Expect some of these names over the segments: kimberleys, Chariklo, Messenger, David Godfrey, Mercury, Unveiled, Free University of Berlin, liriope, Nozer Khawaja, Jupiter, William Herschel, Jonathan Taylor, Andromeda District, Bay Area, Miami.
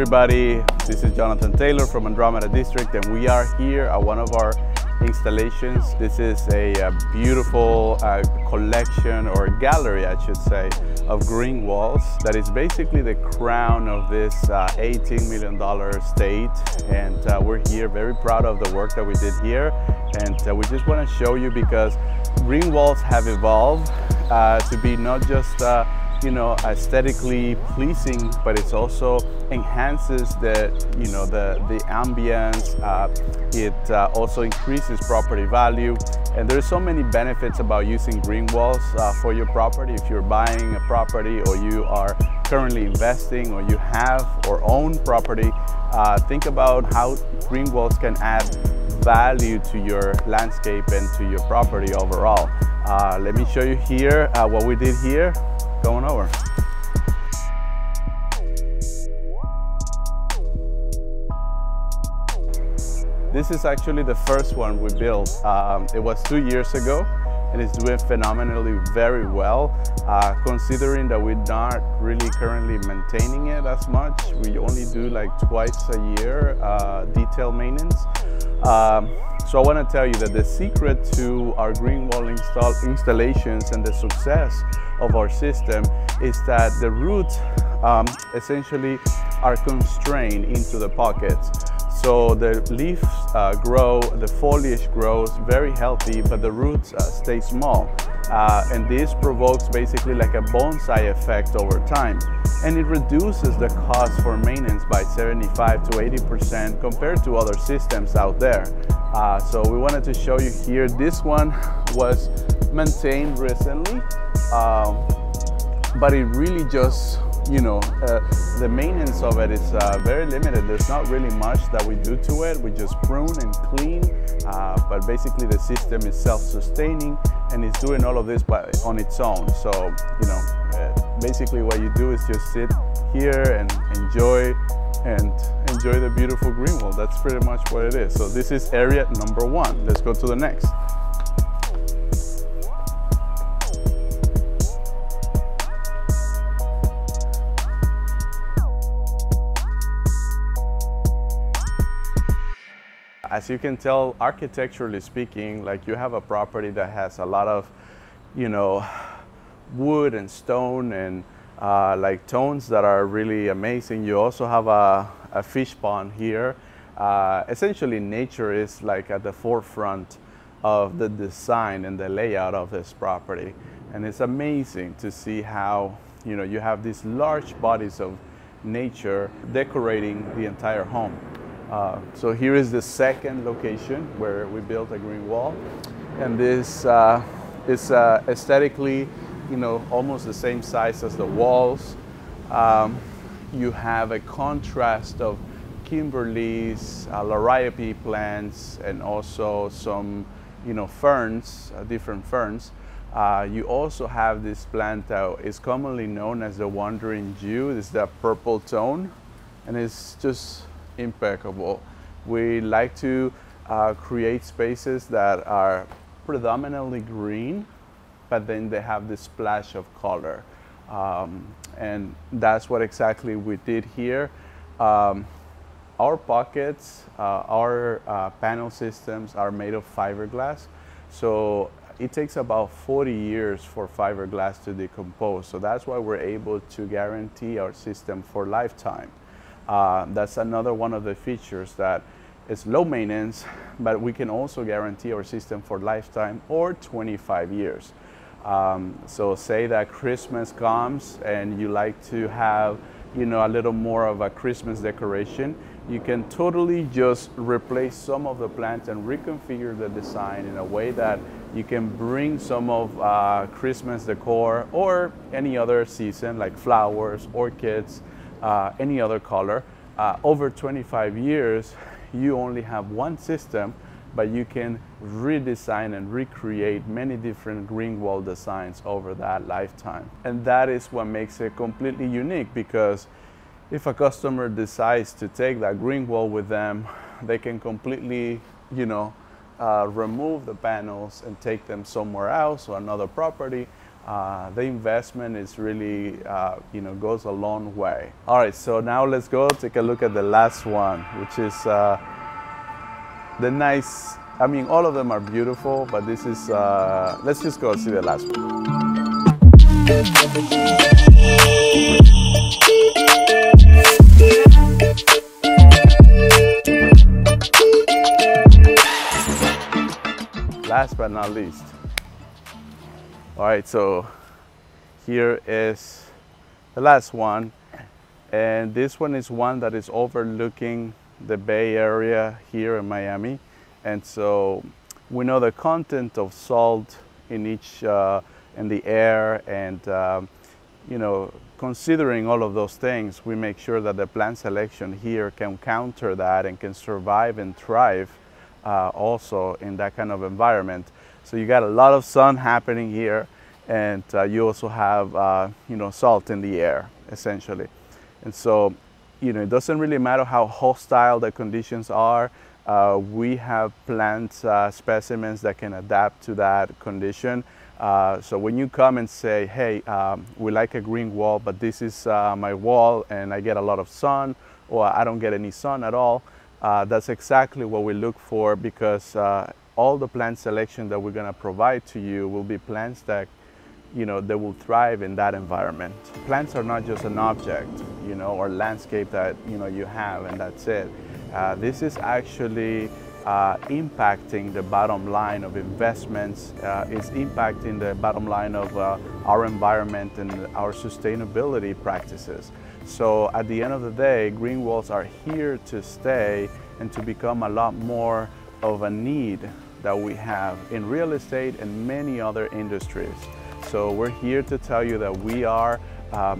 everybody, this is Jonathan Taylor from Andromeda District, and we are here at one of our installations. This is a beautiful collection, or gallery I should say, of green walls that is basically the crown of this $18 million estate, and we're here very proud of the work that we did here, and we just want to show you, because green walls have evolved to be not just you know, aesthetically pleasing, but it's also enhances the, you know, the ambience. It also increases property value, and there's so many benefits about using green walls for your property. If you're buying a property, or you are currently investing, or you have or own property, think about how green walls can add value to your landscape and to your property overall. Let me show you here what we did here. Going over. This is actually the first one we built. It was 2 years ago, and it's doing phenomenally very well, considering that we're not really currently maintaining it as much. We only do like twice a year detail maintenance. So I want to tell you that the secret to our green wall installations and the success of our system is that the roots essentially are constrained into the pockets. So the leaves grow, the foliage grows very healthy, but the roots stay small. And this provokes basically like a bonsai effect over time. And it reduces the cost for maintenance by 75 to 80% compared to other systems out there. So we wanted to show you here. This one was maintained recently, but it really just, you know, the maintenance of it is very limited. There's not really much that we do to it. We just prune and clean, but basically the system is self-sustaining, and it's doing all of this by, on its own. So, you know, basically what you do is just sit here and enjoy the beautiful green wall. That's pretty much what it is. So this is area number one. Let's go to the next. As you can tell, architecturally speaking, like, you have a property that has a lot of, you know, wood and stone and like tones that are really amazing. You also have a fish pond here. Essentially, nature is like at the forefront of the design and the layout of this property, and it's amazing to see how, you know, you have these large bodies of nature decorating the entire home. So here is the second location where we built a green wall, and this is aesthetically, you know, almost the same size as the walls. You have a contrast of kimberleys, liriope plants, and also some, you know, ferns, different ferns. You also have this plant that is commonly known as the wandering Jew. It's that purple tone, and it's just impeccable. We like to create spaces that are predominantly green, but then they have this splash of color, and that's what exactly we did here. Our pockets, our panel systems are made of fiberglass, so it takes about 40 years for fiberglass to decompose, so that's why we're able to guarantee our system for lifetime. That's another one of the features that is low maintenance, but we can also guarantee our system for lifetime, or 25 years. So say that Christmas comes and you like to have, you know, a little more of a Christmas decoration, you can totally just replace some of the plants and reconfigure the design in a way that you can bring some of Christmas decor, or any other season, like flowers, orchids, any other color. Over 25 years, you only have one system, but you can redesign and recreate many different green wall designs over that lifetime. And that is what makes it completely unique, because if a customer decides to take that green wall with them, they can completely, you know, remove the panels and take them somewhere else, or another property, the investment is really, goes a long way. All right, so now let's go take a look at the last one, which is the nice, I mean, all of them are beautiful, but this is, let's just go see the last one. Last but not least. All right, so here is the last one. And this one is one that is overlooking the Bay Area here in Miami. And so we know the content of salt in each, in the air. And, considering all of those things, we make sure that the plant selection here can counter that and can survive and thrive also in that kind of environment. So you got a lot of sun happening here, and you also have salt in the air essentially. And so it doesn't really matter how hostile the conditions are. We have plant specimens that can adapt to that condition. So when you come and say, hey, we like a green wall, but this is my wall and I get a lot of sun, or I don't get any sun at all, that's exactly what we look for, because all the plant selection that we're going to provide to you will be plants that, they will thrive in that environment. Plants are not just an object, or landscape that, you have and that's it. This is actually impacting the bottom line of investments. It's impacting the bottom line of our environment and our sustainability practices. So at the end of the day, green walls are here to stay and to become a lot more of a need that we have in real estate and many other industries. So we're here to tell you that we are a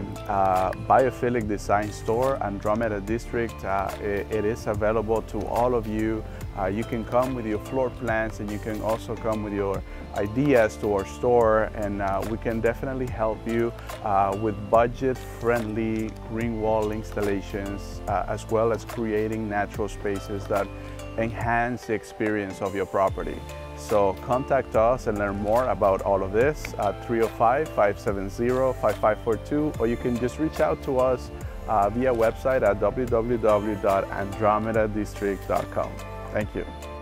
biophilic design store, Andromeda District. It is available to all of you. You can come with your floor plans, and you can also come with your ideas to our store, and we can definitely help you with budget-friendly green wall installations, as well as creating natural spaces that enhance the experience of your property. So contact us and learn more about all of this at 305-570-5542, or you can just reach out to us via website at www.andromedadistrict.com. Thank you.